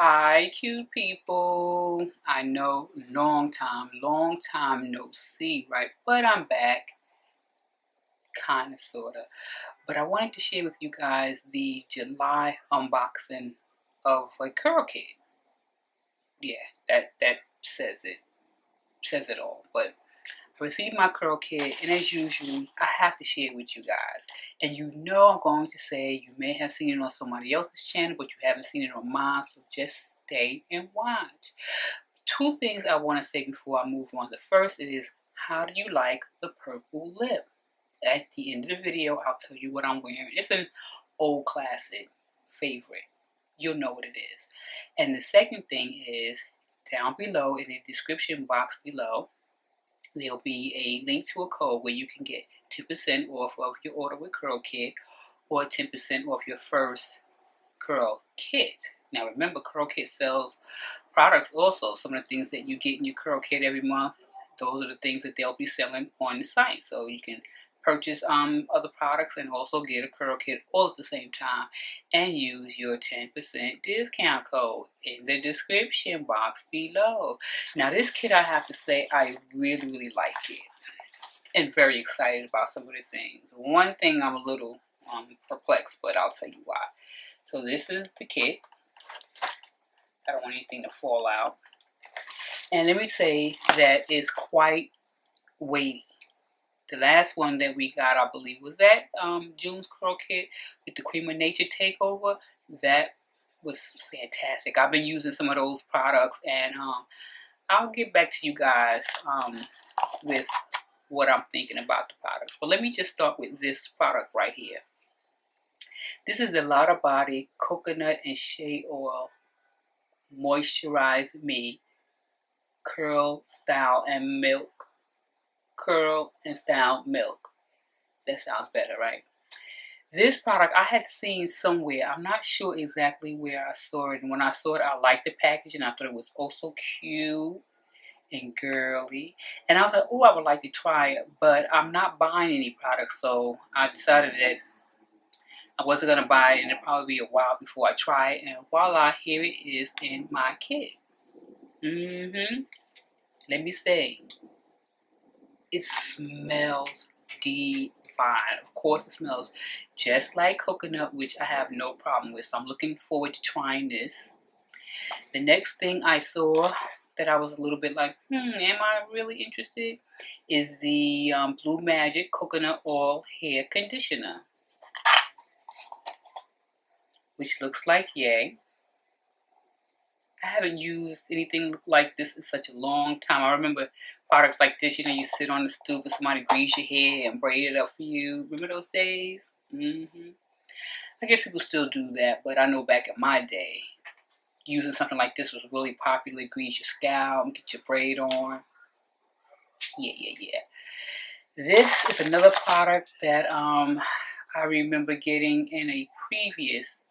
Hi, cute people. I know, long time no see, right? But I'm back, kind of, sort of. But I wanted to share with you guys the July unboxing of a curl kit. Yeah, that says it all. But I received my curl kit, and as usual, I have to share it with you guys. And you know I'm going to say you may have seen it on somebody else's channel, but you haven't seen it on mine, so just stay and watch. Two things I want to say before I move on. The first is, how do you like the purple lip? At the end of the video, I'll tell you what I'm wearing. It's an old classic favorite. You'll know what it is. And the second thing is, down below in the description box below, there'll be a link to a code where you can get 10% off of your order with Curl Kit, or 10% off your first curl kit. Now remember, Curl Kit sells products also. Some of the things that you get in your curl kit every month, those are the things that they'll be selling on the site. So you can purchase other products and also get a curl kit all at the same time, and use your 10% discount code in the description box below. Now this kit, I have to say, I really like it, and very excited about some of the things. One thing I'm a little perplexed, but I'll tell you why. So this is the kit. I don't want anything to fall out. And let me say that it's quite weighty. The last one that we got, I believe, was that June's curl kit with the Cream of Nature takeover. That was fantastic. I've been using some of those products, and I'll get back to you guys with what I'm thinking about the products. But let me just start with this product right here. This is the Lottabody Coconut and Shea Oil Moisturize Me Curl Style and Milk. Curl and Style Milk. That sounds better, right? This product I had seen somewhere. I'm not sure exactly where I saw it. And when I saw it, I liked the packaging. I thought it was also cute and girly. And I was like, oh, I would like to try it. But I'm not buying any products, so I decided that I wasn't going to buy it. And it'll probably be a while before I try it. And voila, here it is in my kit. Let me say, it smells divine. Of course, it smells just like coconut, which I have no problem with. So I'm looking forward to trying this. The next thing I saw that I was a little bit like, am I really interested? Is the Blue Magic Coconut Oil Hair Conditioner, which looks like yay. I haven't used anything like this in such a long time. I remember products like this, you know, you sit on the stoop and somebody grease your hair and braid it up for you. Remember those days? I guess people still do that, but I know back in my day, using something like this was really popular. Grease your scalp, get your braid on. Yeah. This is another product that I remember getting in a previous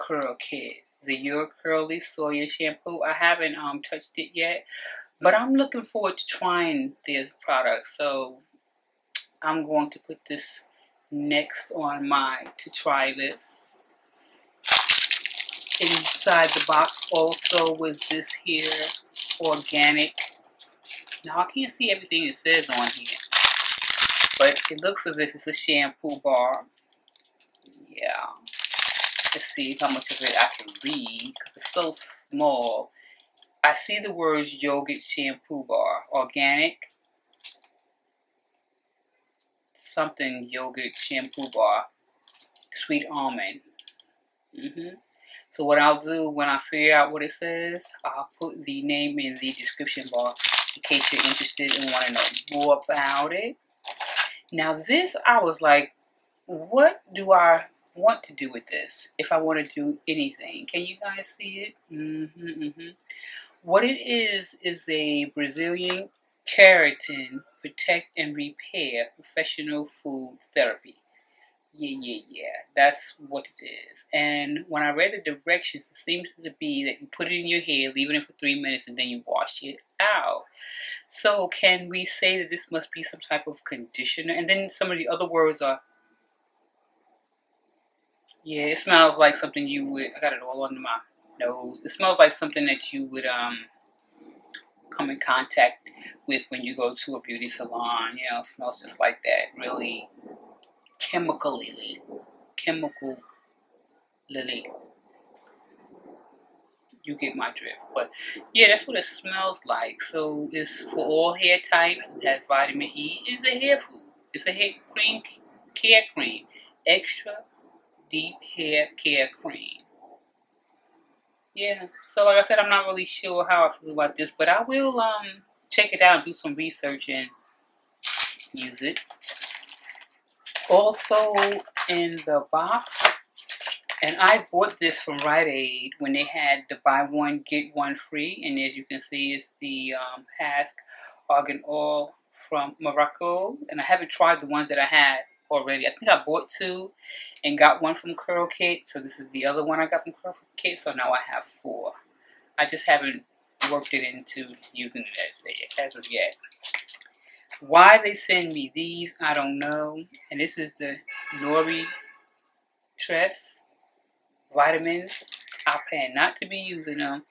curl kit. The Ur Curly Soya Shampoo. I haven't touched it yet, but I'm looking forward to trying this product. So I'm going to put this next on my to try list. Inside the box also was this here, organic. Now I can't see everything it says on here, but it looks as if it's a shampoo bar. Yeah. Let's see how much of it I can read, because it's so small. I see the words yogurt shampoo bar, organic, something yogurt shampoo bar, sweet almond. So what I'll do when I figure out what it says, I'll put the name in the description box in case you're interested and want to know more about it. Now this, I was like, what do I want to do with this, if I want to do anything? Can you guys see it? What it is a Brazilian keratin protect and repair professional food therapy. Yeah, that's what it is. And when I read the directions, it seems to be that you put it in your hair, leave it in for 3 minutes, and then you wash it out. So can we say that this must be some type of conditioner? And then some of the other words are, yeah, it smells like something you would, I got it all under my nose. It smells like something that you would come in contact with when you go to a beauty salon. You know, it smells just like that. Really chemical lily. You get my drift. But yeah, that's what it smells like. So it's for all hair types. It has vitamin E. It's a hair food. It's a hair cream, care cream. Extra deep hair care cream. Yeah, so like I said, I'm not really sure how I feel about this, but I will check it out and do some research and use it. Also in the box, and I bought this from Rite Aid when they had the buy one, get one free. And as you can see, it's the Hask Argan Oil from Morocco. And I haven't tried the ones that I had already. I think I bought two and got one from Curl Kit. So this is the other one I got from Curl Kit. So now I have four. I just haven't worked it into using it as of yet. Why they send me these, I don't know. And this is the Nouritress vitamins. I plan not to be using them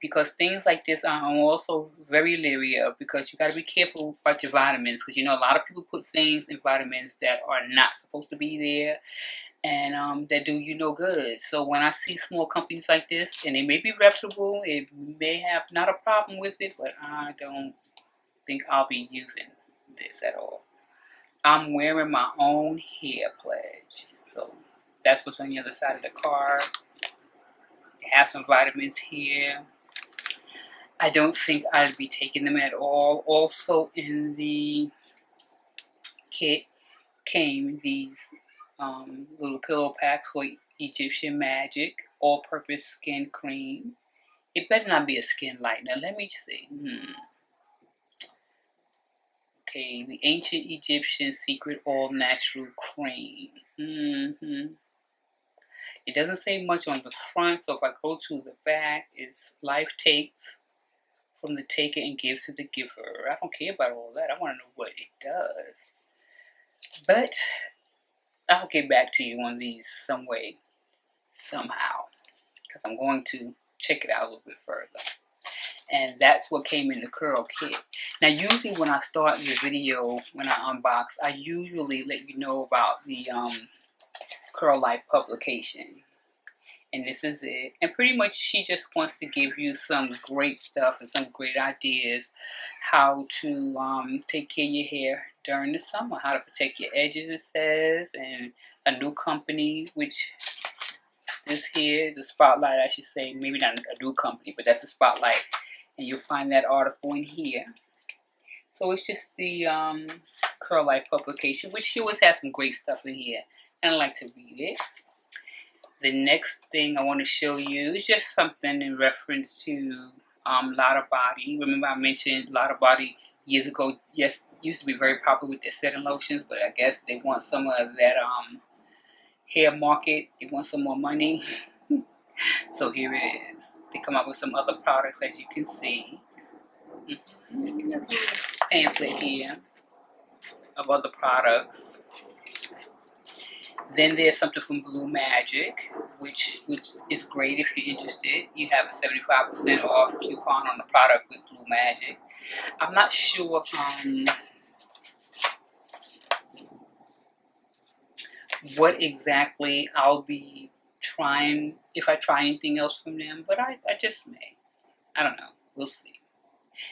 because things like this I'm also very leery of, because you got to be careful about your vitamins, because you know a lot of people put things in vitamins that are not supposed to be there and that do you no good. So when I see small companies like this, and it may be reputable, it may have not a problem with it, but I don't think I'll be using this at all. I'm wearing my own hair pledge. So that's what's on the other side of the card. It has some vitamins here. I don't think I'd be taking them at all. Also in the kit came these little pillow packs for Egyptian Magic all-purpose skin cream. It better not be a skin lightener. Let me see. Okay, the Ancient Egyptian Secret All-Natural Cream. It doesn't say much on the front, so if I go to the back, it's life takes from the taker and gives to the giver. I don't care about all that. I want to know what it does. But I'll get back to you on these some way, somehow, because I'm going to check it out a little bit further. And that's what came in the Curl Kit. Now, usually when I start the video, when I unbox, I usually let you know about the Curl Life publication. And this is it. And pretty much she just wants to give you some great stuff and some great ideas how to take care of your hair during the summer, how to protect your edges, it says, and a new company, which this here, the Spotlight, I should say, maybe not a new company, but that's the Spotlight. And you'll find that article in here. So it's just the Curl Life publication, which she always has some great stuff in here. And I like to read it. The next thing I want to show you is just something in reference to Lottabody. Remember I mentioned Lottabody years ago. Yes, used to be very popular with their setting lotions, but I guess they want some of that hair market. They want some more money. So here it is. They come up with some other products, as you can see. Pamphlet here of other products. Then there's something from Blue Magic, which is great if you're interested. You have a 75% off coupon on the product with Blue Magic. I'm not sure what exactly I'll be trying, if I try anything else from them, but I just may. I don't know. We'll see.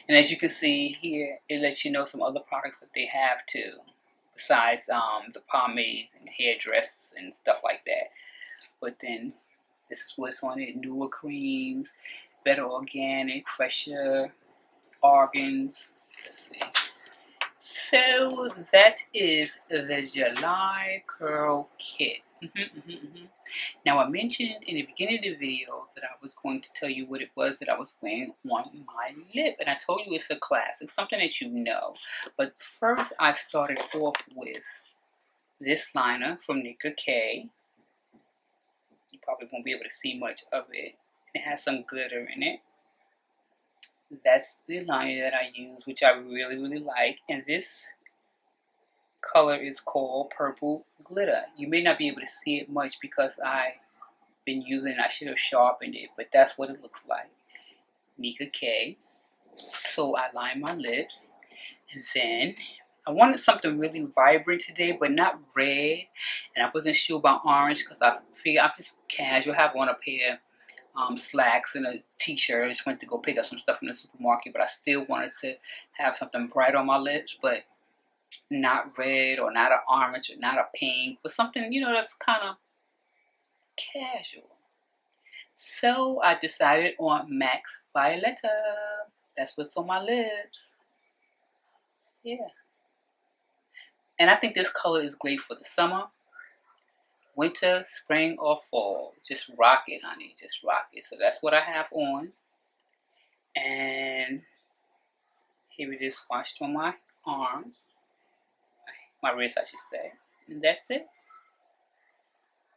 And as you can see here, it lets you know some other products that they have too, besides the pomades and hairdressers and stuff like that. But then this is what's on it. Newer creams, better organic, fresher, argans. Let's see. So that is the July Curl Kit. Now I mentioned in the beginning of the video that I was going to tell you what it was that I was wearing on my lip, and I told you it's a classic, something that you know. But first I started off with this liner from Nicka K. You probably won't be able to see much of it. It has some glitter in it. That's the liner that I use, which I really, really like. And this color is called Purple Glitter. You may not be able to see it much because I been using. I should have sharpened it, but that's what it looks like. Nicka K. So I line my lips, and then I wanted something really vibrant today, but not red, and I wasn't sure about orange because I figured I'm just casual. I have on a pair slacks and a t-shirt. I just went to go pick up some stuff from the supermarket, but I still wanted to have something bright on my lips, but not red or not an orange or not a pink, but something, you know, that's kind of casual. So I decided on Max Violetta. That's what's on my lips. Yeah. And I think this color is great for the summer, winter, spring, or fall. Just rock it, honey. Just rock it. So that's what I have on. And here it is washed on my arm. My wrist, I should say. And that's it.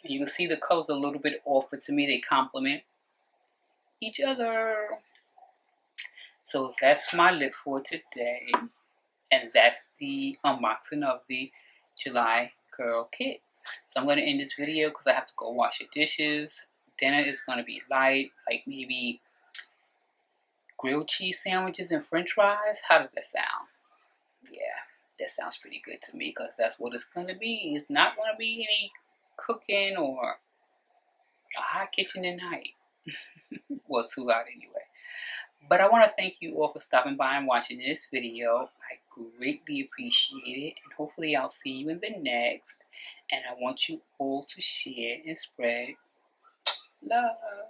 And you can see the colors a little bit off, but to me they complement each other. So that's my lip for today. And that's the unboxing of the July Curl Kit. So I'm going to end this video because I have to go wash the dishes. Dinner is going to be light, like maybe grilled cheese sandwiches and french fries. How does that sound? Yeah, that sounds pretty good to me because that's what it's going to be. It's not going to be any cooking or a hot kitchen tonight. Well, too hot anyway. But I want to thank you all for stopping by and watching this video. I greatly appreciate it. And hopefully I'll see you in the next. And I want you all to share and spread love.